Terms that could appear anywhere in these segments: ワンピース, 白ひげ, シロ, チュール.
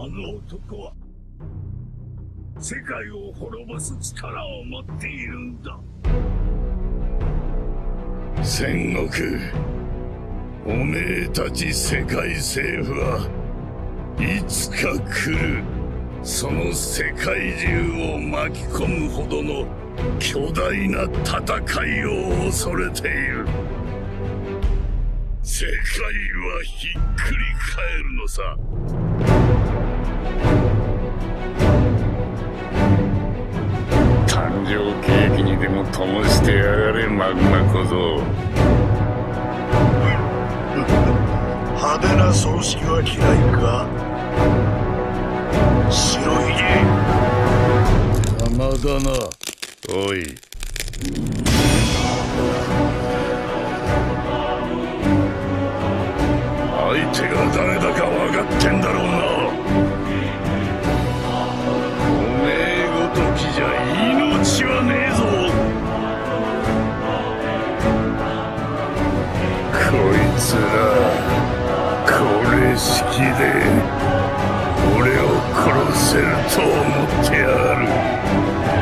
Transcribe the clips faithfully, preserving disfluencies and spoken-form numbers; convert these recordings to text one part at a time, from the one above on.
あの男は世界を滅ぼす力を持っているんだ。戦国、おめえたち世界政府はいつか来る。その世界中を巻き込むほどの巨大な戦いを恐れている。世界はひっくり返るのさ。誕生ケーキにでも灯してやがれ、マグマ小僧。派手な葬式は嫌いか、白ひげ。邪魔だな。おい、相手が誰だか分かってんだろうな。おめえごときじゃ命はねえぞ。こいつらこれしきで俺を殺せると思ってやがる。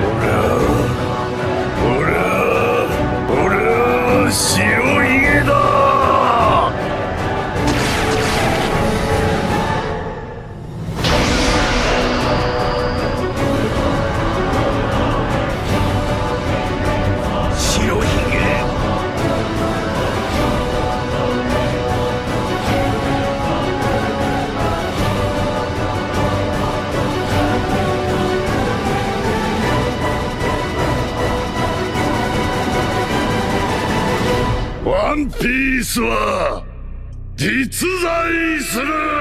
俺は俺は俺は白ひげだ。ワンピースは実在する。